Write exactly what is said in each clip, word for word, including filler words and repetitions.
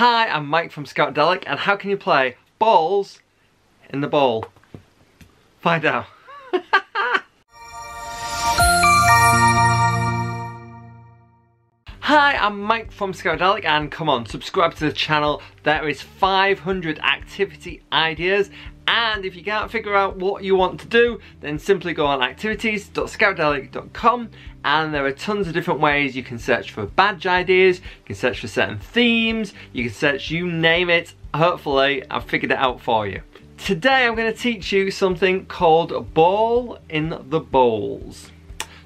Hi, I'm Mike from Scoutadelic, and how can you play balls in the bowl? Find out. Hi, I'm Mike from Scoutadelic, and come on, subscribe to the channel. There is five hundred activity ideas, and if you can't figure out what you want to do, then simply go on activities dot scoutadelic dot com, and there are tons of different ways. You can search for badge ideas, you can search for certain themes, you can search, you name it. Hopefully, I've figured it out for you. Today, I'm going to teach you something called ball in the bowls.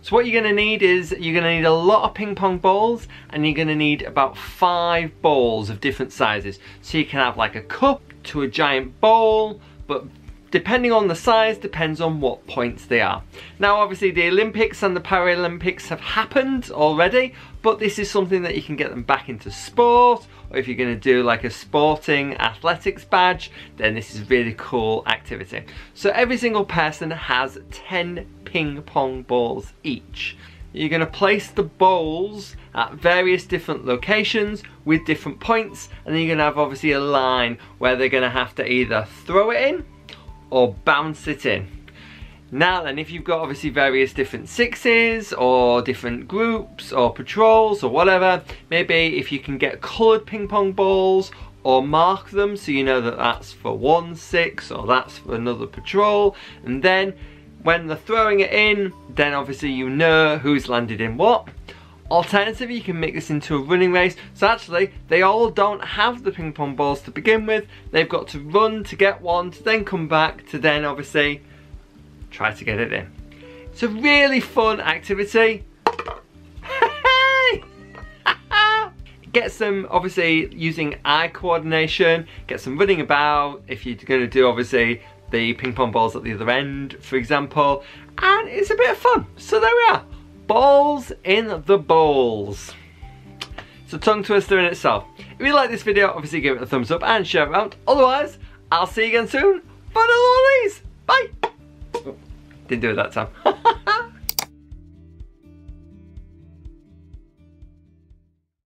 So what you're going to need is, you're going to need a lot of ping pong balls, and you're going to need about five bowls of different sizes. So you can have like a cup to a giant bowl, but depending on the size, depends on what points they are. Now obviously the Olympics and the Paralympics have happened already, but this is something that you can get them back into sport, or if you're going to do like a sporting athletics badge, then this is really cool activity. So every single person has ten ping pong balls each. You're going to place the bowls at various different locations with different points, and then you're going to have obviously a line where they're going to have to either throw it in or bounce it in. Now then, if you've got obviously various different sixes or different groups or patrols or whatever, maybe if you can get coloured ping pong balls or mark them so you know that that's for one six or that's for another patrol, and then when they're throwing it in, then obviously you know who's landed in what. Alternatively, you can make this into a running race. So actually, they all don't have the ping pong balls to begin with. They've got to run to get one, to then come back, to then obviously try to get it in. It's a really fun activity. Get some, obviously, using eye coordination, get some running about, if you're gonna do obviously the ping pong balls at the other end, for example, and it's a bit of fun. So there we are. Balls in the bowls. It's a tongue twister in itself. If you like this video, obviously give it a thumbs up and share it around. Otherwise, I'll see you again soon for another one of these. Bye. Oh, didn't do it that time.